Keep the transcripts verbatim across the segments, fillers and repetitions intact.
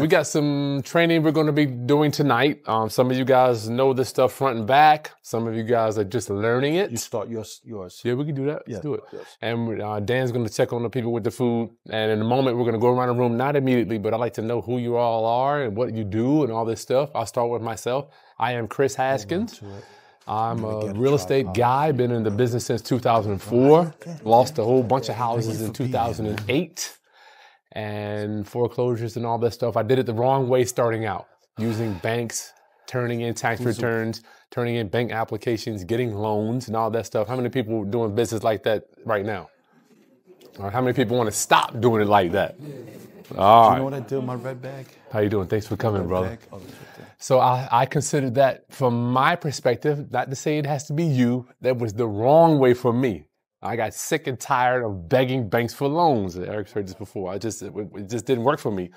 We got some training we're going to be doing tonight. Um, some of you guys know this stuff front and back. Some of you guys are just learning it. You start yours. yours. Yeah, we can do that. Yeah. Let's do it. Yes. And uh, Dan's going to check on the people with the food. And in a moment, we're going to go around the room, not immediately, but I'd like to know who you all are and what you do and all this stuff. I'll start with myself. I am Kris Haskins. I'm a real estate guy, been in the business since two thousand four, lost a whole bunch of houses in two thousand eight. And foreclosures and all that stuff. I did it the wrong way starting out, using banks, turning in tax returns, turning in bank applications, getting loans and all that stuff. How many people are doing business like that right now? Or how many people want to stop doing it like that? All right. You know what I do? My red bag. How you doing? Thanks for coming, brother. So I, I considered that from my perspective, not to say it has to be you, that was the wrong way for me. I got sick and tired of begging banks for loans. Eric's heard this before. I just it, it just didn't work for me,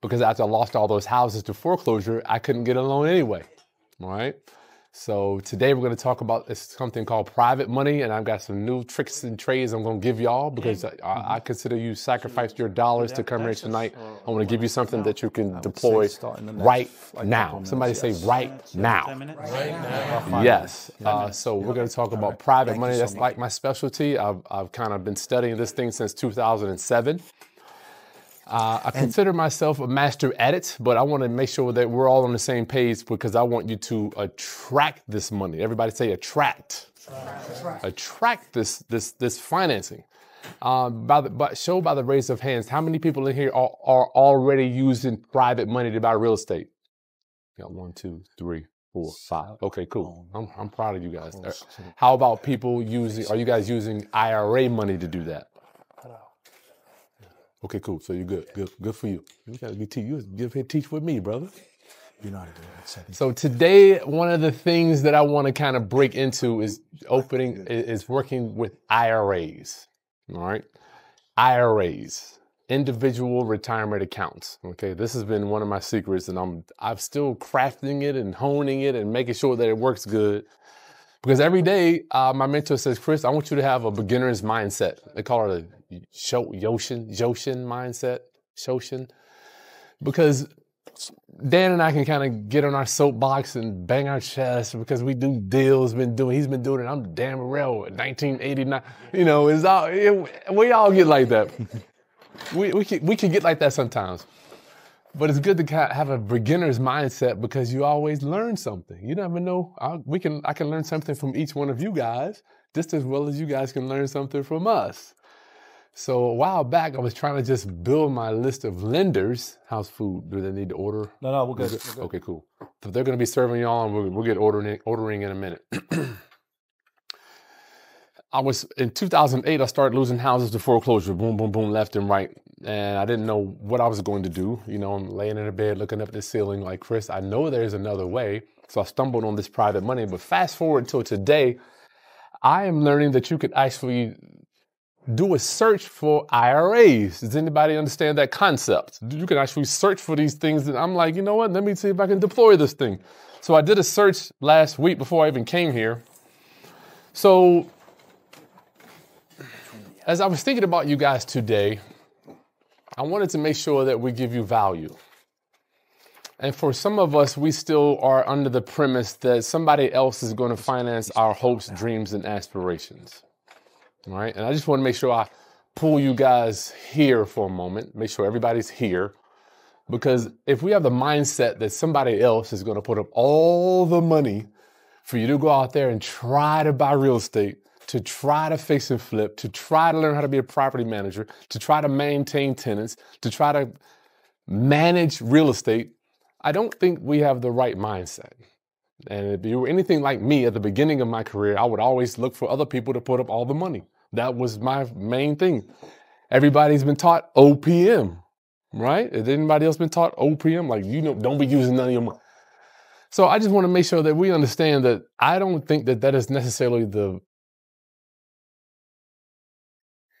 because after I lost all those houses to foreclosure, I couldn't get a loan anyway. All right. So today we're going to talk about this, something called private money, and I've got some new tricks and trades I'm going to give y'all, because mm-hmm. I, I consider you sacrificed your dollars to come here tonight. I want to give you something that you can deploy right now. Somebody say right now. Yes. Uh, so we're going to talk about private money. That's like my specialty. I've, I've kind of been studying this thing since two thousand seven. Uh, I consider myself a master at it, but I want to make sure that we're all on the same page, because I want you to attract this money. Everybody say attract. Attract, attract this this this financing. Uh, by the, by, show by the raise of hands, how many people in here are, are already using private money to buy real estate? Got one, two, three, four, five. Okay, cool. I'm, I'm proud of you guys. How about people using, are you guys using I R A money to do that? Okay, cool. So you're good. Good, good for you. You gotta be teach. You give here teach with me, brother. You know how to do that. So today, one of the things that I want to kind of break into is opening is working with I R As. All right, I R As, individual retirement accounts. Okay, this has been one of my secrets, and I'm I'm still crafting it and honing it and making sure that it works good. Because every day, uh, my mentor says, Kris, I want you to have a beginner's mindset. They call it a Shoshin, Shoshin mindset, Shoshin. Because Dan and I can kind of get on our soapbox and bang our chest, because we do deals, been doing, he's been doing it. I'm Dan Morrell, nineteen eighty-nine. You know, it's all, it, we all get like that. we, we, can, we can get like that sometimes. But it's good to kind of have a beginner's mindset, because you always learn something. You never know. I, we can, I can learn something from each one of you guys, just as well as you guys can learn something from us. So a while back, I was trying to just build my list of lenders. How's food? Do they need to order? No, no, we're good. We're good. Okay, cool. So they're going to be serving y'all, and we'll, we'll get ordering, ordering in a minute. I was, in two thousand eight, I started losing houses to foreclosure, boom, boom, boom, left and right. And I didn't know what I was going to do. You know, I'm laying in a bed, looking up at the ceiling like, Kris, I know there's another way. So I stumbled on this private money. But fast forward till today, I am learning that you could actually do a search for I R As. Does anybody understand that concept? You can actually search for these things. And I'm like, you know what? Let me see if I can deploy this thing. So I did a search last week before I even came here. So as I was thinking about you guys today, I wanted to make sure that we give you value. And for some of us, we still are under the premise that somebody else is going to finance our hopes, dreams, and aspirations. All right? And I just want to make sure I pull you guys here for a moment, make sure everybody's here. Because if we have the mindset that somebody else is going to put up all the money for you to go out there and try to buy real estate, to try to fix and flip, to try to learn how to be a property manager, to try to maintain tenants, to try to manage real estate, I don't think we have the right mindset. And if you were anything like me at the beginning of my career, I would always look for other people to put up all the money. That was my main thing. Everybody's been taught O P M, right? Has anybody else been taught O P M? Like, you know, don't be using none of your money. So I just want to make sure that we understand that I don't think that that is necessarily the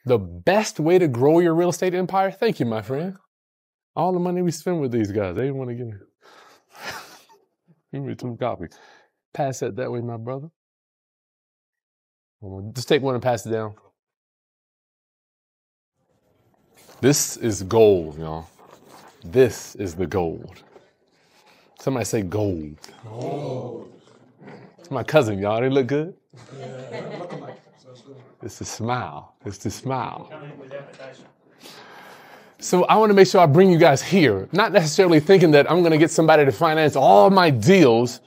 The best way to grow your real estate empire. Thank you, my friend. All the money we spend with these guys, they didn't want to give me. Give me two copies. Pass that that way, my brother. Just take one and pass it down. This is gold, y'all. This is the gold. Somebody say gold. Gold. It's my cousin, y'all. They look good? Yeah. It's the smile. It's the smile. So I want to make sure I bring you guys here, not necessarily thinking that I'm going to get somebody to finance all my deals,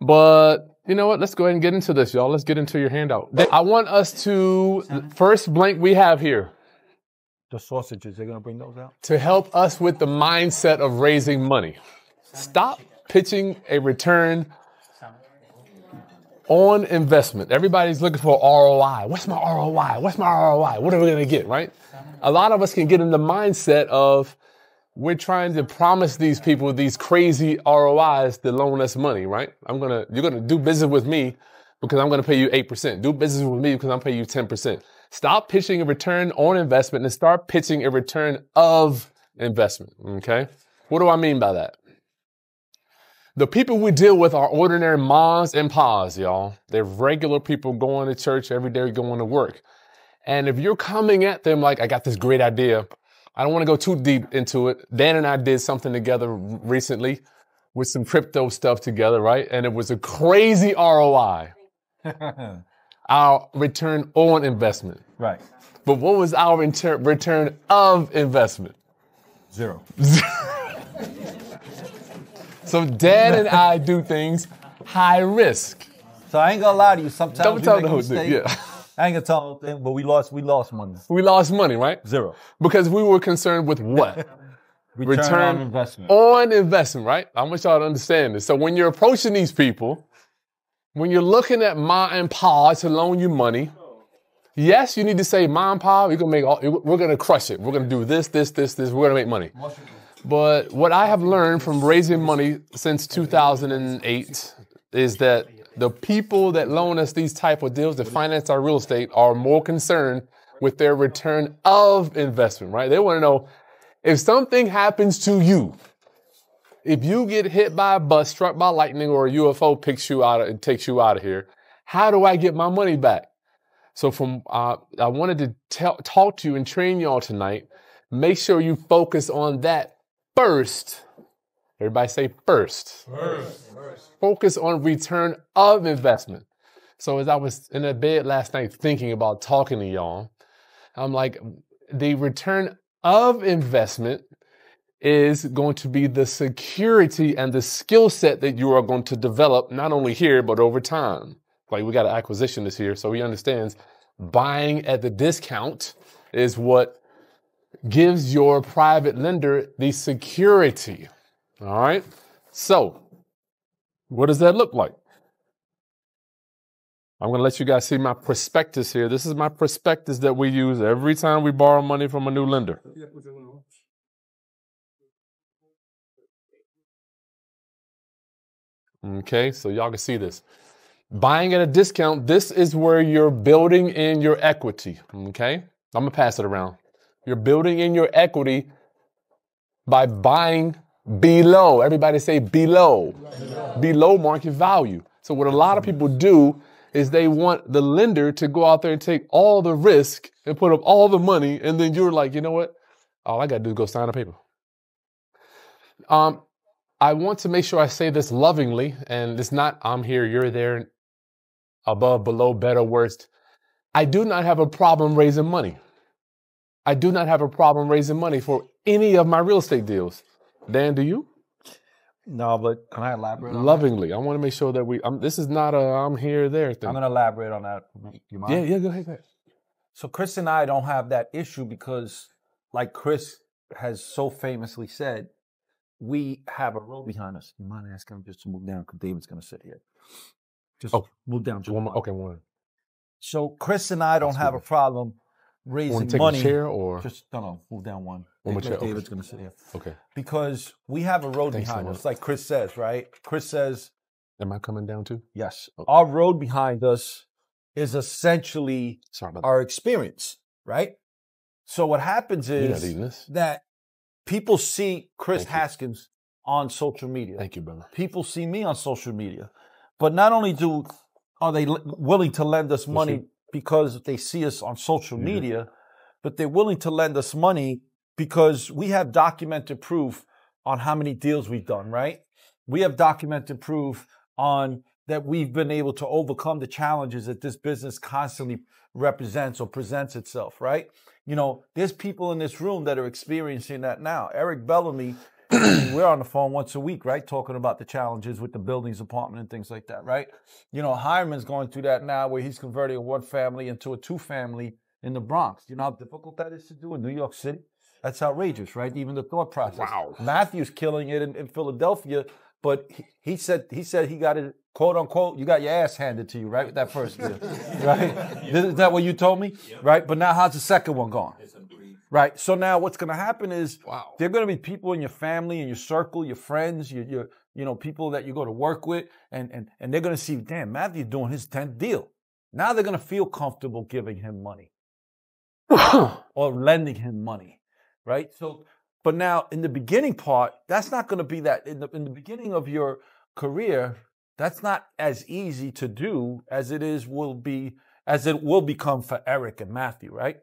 but you know what? Let's go ahead and get into this, y'all. Let's get into your handout. I want us to, first blank we have here. The sausages, they're going to bring those out? To help us with the mindset of raising money. Stop pitching a return on investment. Everybody's looking for R O I. What's my R O I? What's my R O I? What are we going to get, right? A lot of us can get in the mindset of we're trying to promise these people these crazy R O Is to loan us money, right? I'm gonna, you're gonna do business with me because I'm gonna pay you eight percent. Do business with me because I'm paying you ten percent. Stop pitching a return on investment and start pitching a return of investment, okay? What do I mean by that? The people we deal with are ordinary moms and pas, y'all. They're regular people going to church every day, going to work. And if you're coming at them like, I got this great idea, I don't want to go too deep into it. Dan and I did something together recently with some crypto stuff together, right? And it was a crazy R O I. Our return on investment. Right. But what was our return of investment? Zero. So Dan and I do things high risk. So I ain't going to lie to you. Sometimes don't you tell make the whole thing. Yeah. I ain't gonna tell them, but we lost, we lost money. We lost money, right? Zero. Because we were concerned with what? Return, Return on investment. On investment, right? I want y'all to understand this. So when you're approaching these people, when you're looking at Ma and Pa to loan you money, yes, you need to say, Ma and Pa, we're gonna make all, we're gonna crush it. We're gonna do this, this, this, this. We're gonna make money. But what I have learned from raising money since two thousand eight is that the people that loan us these type of deals to finance our real estate are more concerned with their return of investment, right? They want to know if something happens to you, if you get hit by a bus, struck by lightning, or a U F O picks you out of, and takes you out of here, how do I get my money back? So from uh, I wanted to tell, talk to you and train y'all tonight. Make sure you focus on that first. Everybody say first. First. Focus on return of investment. So as I was in the bed last night thinking about talking to y'all, I'm like, the return of investment is going to be the security and the skill set that you are going to develop, not only here, but over time. Like we got an acquisition this year, so he understands buying at the discount is what gives your private lender the security. All right, so what does that look like? I'm going to let you guys see my prospectus here. This is my prospectus that we use every time we borrow money from a new lender. Okay, so y'all can see this. Buying at a discount, this is where you're building in your equity, okay? I'm going to pass it around. You're building in your equity by buying below, everybody say below. below, below market value. So what a lot of people do is they want the lender to go out there and take all the risk and put up all the money. And then you're like, you know what? All I got to do is go sign a paper. Um, I want to make sure I say this lovingly, and it's not I'm here, you're there, above, below, better, worst. I do not have a problem raising money. I do not have a problem raising money for any of my real estate deals. Dan, do you? No, but can I elaborate on lovingly, that? I want to make sure that we, um, this is not a I'm here, there thing. I'm going to elaborate on that. You mind? Yeah, yeah, go ahead, go ahead. So Kris and I don't have that issue because, like Kris has so famously said, we have a road behind us. You mind asking him just to move down because David's going to sit here. Just oh, move down. Just one more. Okay, one. So Kris and I don't That's have good. a problem raising want to take money. A chair or? Just, no, no, move down one. David's okay. going to sit here. Okay. Because we have a road Thanks behind so us, like Kris says, right? Kris says... Am I coming down too? Yes. Okay. Our road behind us is essentially our that. experience, right? So what happens is that people see Kris Thank Haskins you. on social media. Thank you, brother. People see me on social media. But not only do are they willing to lend us money because they see us on social mm-hmm. media, but they're willing to lend us money because we have documented proof on how many deals we've done, right? We have documented proof on that we've been able to overcome the challenges that this business constantly represents or presents itself, right? You know, there's people in this room that are experiencing that now. Eric Bellamy, we're on the phone once a week, right? Talking about the challenges with the buildings, apartment, and things like that, right? You know, Hyman's going through that now where he's converting a one family into a two family in the Bronx. You know how difficult that is to do in New York City? That's outrageous, right? Even the thought process. Wow. Matthew's killing it in, in Philadelphia, but he, he said he said he got it, quote unquote, you got your ass handed to you, right? With that first deal, right? Yeah. Is that what you told me? Yep. Right? But now how's the second one gone? Right? So now what's going to happen is wow. there are going to be people in your family, in your circle, your friends, your, your you know, people that you go to work with, and, and, and they're going to see, damn, Matthew's doing his tenth deal. Now they're going to feel comfortable giving him money or lending him money. Right. So, but now in the beginning part, that's not going to be that in the, in the beginning of your career. That's not as easy to do as it is will be as it will become for Eric and Matthew. Right.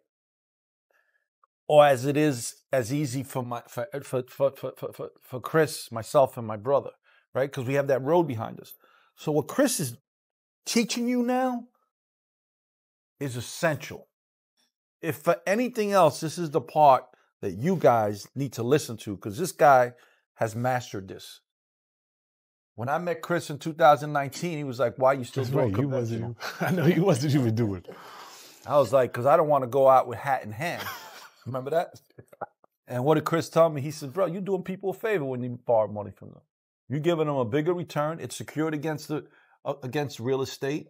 Or as it is as easy for my for for for for, for, for Kris, myself and my brother. Right. Because we have that road behind us. So what Kris is teaching you now is essential. If for anything else, this is the part that you guys need to listen to, because this guy has mastered this. When I met Kris in two thousand nineteen, he was like, why are you still doing right, you wasn't, I know you wasn't even doing it. I was like, because I don't want to go out with hat in hand. Remember that? And what did Kris tell me? He said, bro, you're doing people a favor when you borrow money from them. You're giving them a bigger return. It's secured against the uh, against real estate.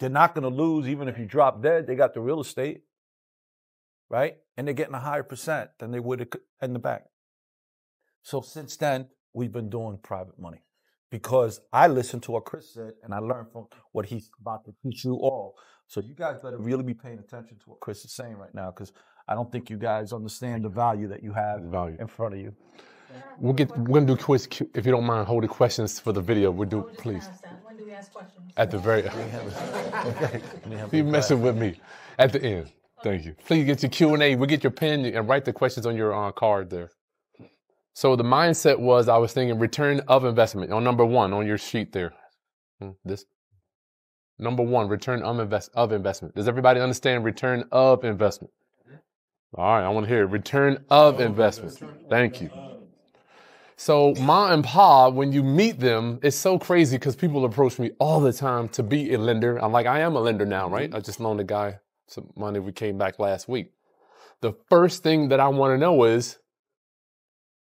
They're not going to lose even if you drop dead. They got the real estate. Right? And they're getting a higher percent than they would in the bank. So since then, we've been doing private money because I listened to what Kris said and I learned from what he's about to teach you all. So you guys better really be paying attention to what Kris is saying right now, because I don't think you guys understand the value that you have value. in front of you. We'll get, we're going to do quiz, if you don't mind, hold the questions for the video. We'll do, oh, please. When do we ask questions? At the very end. You're messing with me. At the end. Thank you. Please get your Q and A. We'll get your pen and write the questions on your uh, card there. So the mindset was, I was thinking return of investment on number one on your sheet there. This number one, return of, invest, of investment. Does everybody understand return of investment? All right, I want to hear it. Return of investment. Thank you. So Ma and Pa, when you meet them, it's so crazy because people approach me all the time to be a lender. I'm like, I am a lender now, right? I just loaned a guy some money. We came back last week. The first thing that I want to know is,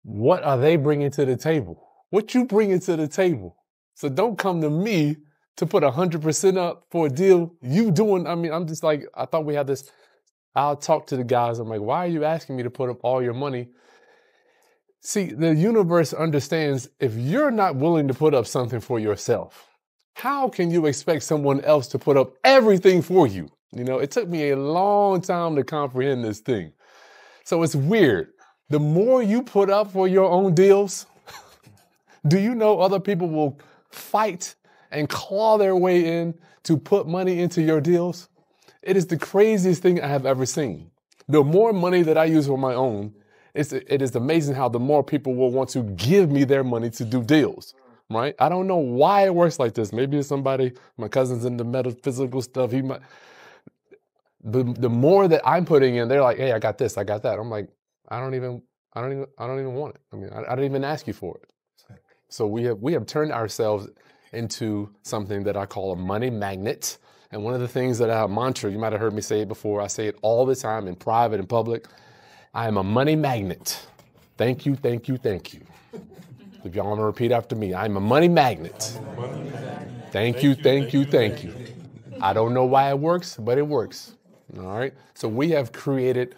what are they bringing to the table? What you bringing to the table? So don't come to me to put one hundred percent up for a deal you doing. I mean, I'm just like, I thought we had this. I'll talk to the guys. I'm like, why are you asking me to put up all your money? See, the universe understands if you're not willing to put up something for yourself, how can you expect someone else to put up everything for you? You know, it took me a long time to comprehend this thing. So it's weird. The more you put up for your own deals, do you know other people will fight and claw their way in to put money into your deals? It is the craziest thing I have ever seen. The more money that I use for my own, it's, it is amazing how the more people will want to give me their money to do deals. Right? I don't know why it works like this. Maybe it's somebody, my cousin's into metaphysical stuff. He might. The, the more that I'm putting in, they're like, hey, I got this, I got that. I'm like, I don't even, I don't even, I don't even want it. I mean, I, I didn't even ask you for it. So we have, we have turned ourselves into something that I call a money magnet. And one of the things that I have mantra, you might've heard me say it before. I say it all the time in private and public. I am a money magnet. Thank you, thank you, thank you. If y'all want to repeat after me, I'm a money magnet. Money magnet. Thank you, thank you, thank you. Thank you. I don't know why it works, but it works. All right. So we have created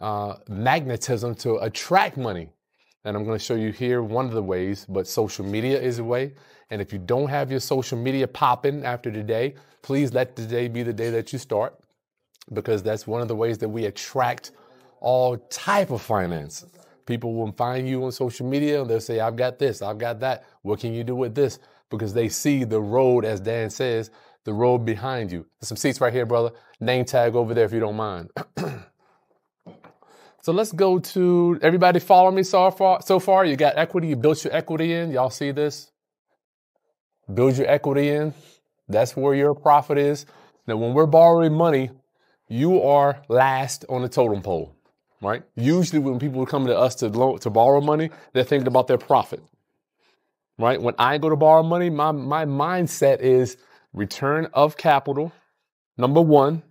uh, magnetism to attract money. And I'm going to show you here one of the ways, but social media is a way. And if you don't have your social media popping after today, please let today be the day that you start, because that's one of the ways that we attract all type of finance. People will find you on social media and they'll say, I've got this, I've got that. What can you do with this? Because they see the road, as Dan says, the road behind you. There's some seats right here, brother. Name tag over there if you don't mind. So let's go to, everybody follow me so far? So far, you got equity, you built your equity in. Y'all see this? Build your equity in. That's where your profit is. Now, when we're borrowing money, you are last on the totem pole, right? Usually when people come to us to, loan, to borrow money, they're thinking about their profit, right? When I go to borrow money, my, my mindset is return of capital, number one.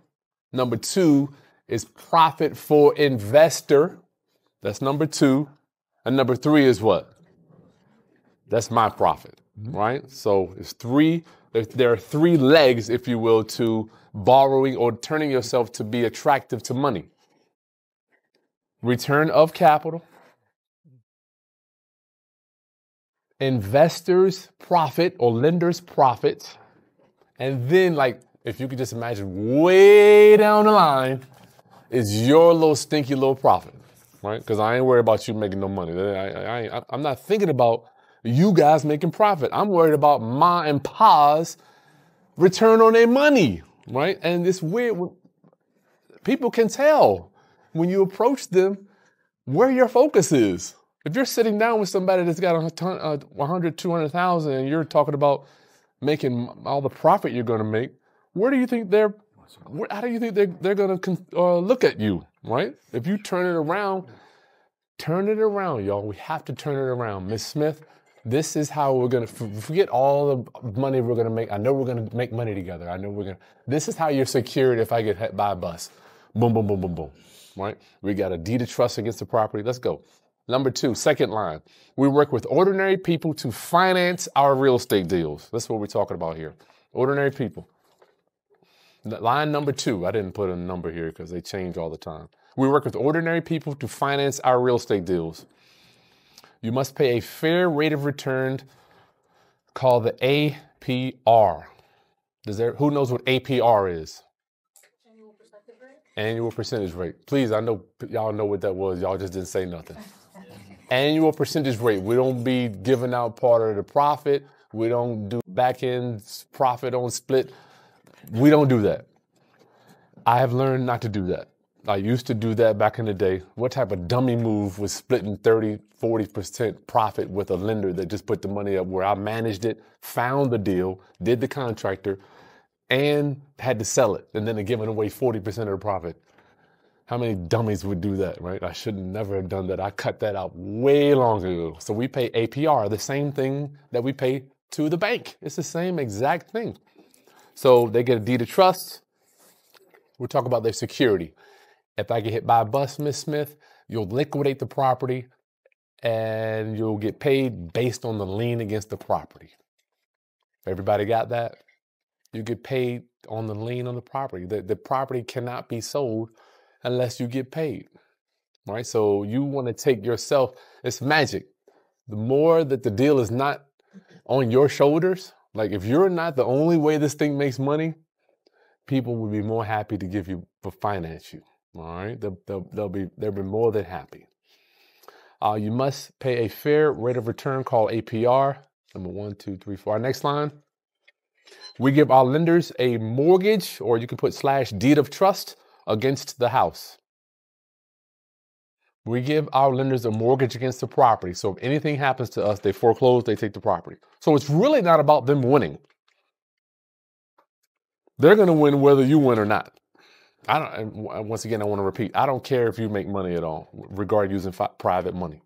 Number two is profit for investor. That's number two. And number three is what? That's my profit, right? So it's three. There are three legs, if you will, to borrowing or turning yourself to be attractive to money. Return of capital. Investors' profit or lenders' profit. And then, like, if you could just imagine way down the line, is your little stinky little profit, right? Because I ain't worried about you making no money. I, I, I, I'm not thinking about you guys making profit. I'm worried about Ma and Pa's return on their money, right? And it's weird. People can tell when you approach them where your focus is. If you're sitting down with somebody that's got a hundred, two hundred thousand and you're talking about making all the profit you're going to make, where do you think they're, where, how do you think they're, they're going to uh, look at you, right? If you turn it around, turn it around, y'all. We have to turn it around. Miz Smith, this is how we're going to, forget all the money we're going to make. I know we're going to make money together. I know we're going to, this is how you're secured if I get hit by a bus. Boom, boom, boom, boom, boom, right? We got a deed of trust against the property. Let's go. Number two, second line. We work with ordinary people to finance our real estate deals. That's what we're talking about here. Ordinary people. Line number two, I didn't put a number here because they change all the time. We work with ordinary people to finance our real estate deals. You must pay a fair rate of return called the A P R. Does there, who knows what A P R is? Annual percentage rate. Annual percentage rate. Please, I know y'all know what that was. Y'all just didn't say nothing. Annual percentage rate. We don't be giving out part of the profit. We don't do back-end profit on split. We don't do that. I have learned not to do that. I used to do that back in the day. What type of dummy move was splitting thirty, forty percent profit with a lender that just put the money up where I managed it, found the deal, did the contractor, and had to sell it, and then giving away forty percent of the profit? How many dummies would do that, right? I should never have done that. I cut that out way long ago. So we pay A P R, the same thing that we pay to the bank. It's the same exact thing. So they get a deed of trust. We're talking about their security. If I get hit by a bus, Miz Smith, you'll liquidate the property and you'll get paid based on the lien against the property. Everybody got that? You get paid on the lien on the property. The, the property cannot be sold unless you get paid, right? So you want to take yourself, it's magic. The more that the deal is not on your shoulders, like, if you're not the only way this thing makes money, people will be more happy to give you, to finance you, all right? They'll, they'll, they'll be, they'll be more than happy. Uh, you must pay a fair rate of return called A P R, number one, two, three, four. Our next line, we give our lenders a mortgage, or you can put slash deed of trust against the house. We give our lenders a mortgage against the property. So if anything happens to us, they foreclose, they take the property. So it's really not about them winning. They're going to win whether you win or not. I don't, and once again, I want to repeat, I don't care if you make money at all, regarding using fi- private money.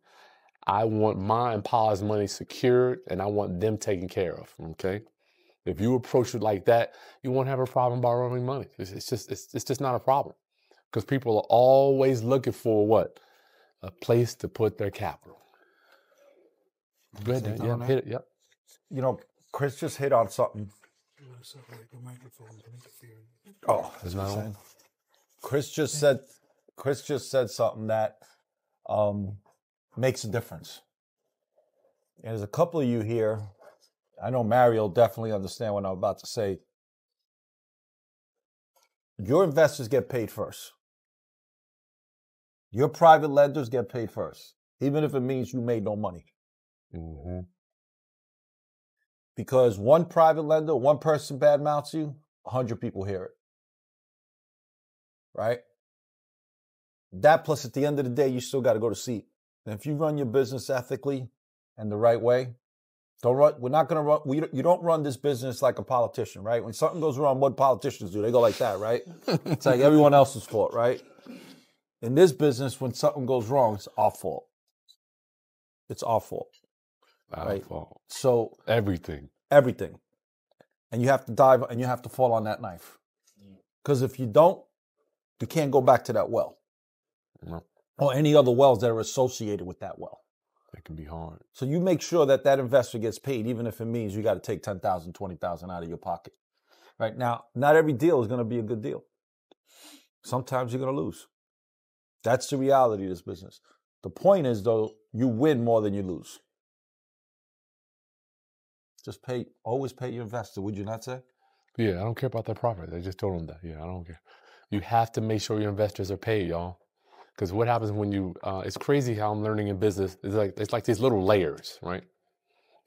I want Ma and Pa's money secured, and I want them taken care of, okay? If you approach it like that, you won't have a problem borrowing money. It's, it's just, it's, it's just not a problem, because people are always looking for what? A place to put their capital. Good. Yeah, hit it. Yep. You know, Kris just hit on something. Oh, that's not on. Kris just said. Kris just said something that um, makes a difference. And there's a couple of you here. I know Mario will definitely understand what I'm about to say. Your investors get paid first. Your private lenders get paid first, even if it means you made no money. Mm-hmm. Because one private lender, one person badmouths you, a hundred people hear it, right? That plus at the end of the day, you still got to go to sleep. And if you run your business ethically and the right way, don't run, we're not going to run, we, you don't run this business like a politician, right? When something goes wrong, what politicians do? They go like that, right? It's like everyone else's fault, right? In this business, when something goes wrong, it's our fault. It's our fault. Our right? fault. So everything. Everything. And you have to dive and you have to fall on that knife. Because if you don't, you can't go back to that well. No. Or any other wells that are associated with that well. That can be hard. So you make sure that that investor gets paid, even if it means you got to take ten thousand dollars, twenty thousand dollars out of your pocket. Right now, not every deal is going to be a good deal. Sometimes you're going to lose. That's the reality of this business. The point is, though, you win more than you lose. Just pay, always pay your investor, would you not say? Yeah, I don't care about that profit. I just told them that. Yeah, I don't care. You have to make sure your investors are paid, y'all. Because what happens when you, uh, it's crazy how I'm learning in business. It's like it's like these little layers, right?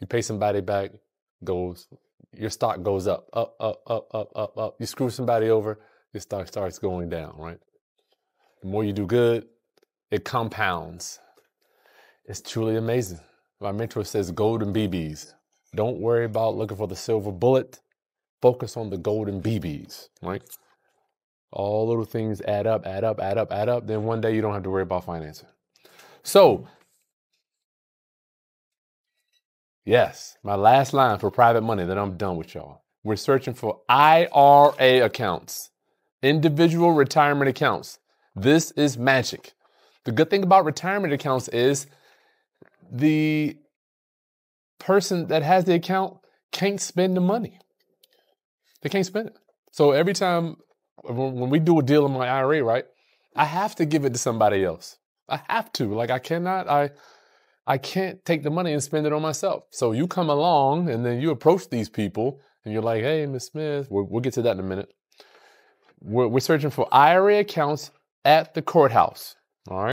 You pay somebody back, goes, your stock goes up, up, up, up, up, up, up. You screw somebody over, your stock starts going down, right? The more you do good, it compounds. It's truly amazing. My mentor says golden B Bs. Don't worry about looking for the silver bullet. Focus on the golden B Bs, right? All little things add up, add up, add up, add up. Then one day you don't have to worry about financing. So, yes, my last line for private money, then I'm done with y'all. We're searching for I R A accounts, individual retirement accounts. This is magic. The good thing about retirement accounts is the person that has the account can't spend the money. They can't spend it. So every time when we do a deal in my I R A, right, I have to give it to somebody else. I have to. Like I cannot, I I can't take the money and spend it on myself. So you come along and then you approach these people and you're like, hey, Miz Smith, we'll, we'll get to that in a minute. We're, we're searching for I R A accounts at the courthouse.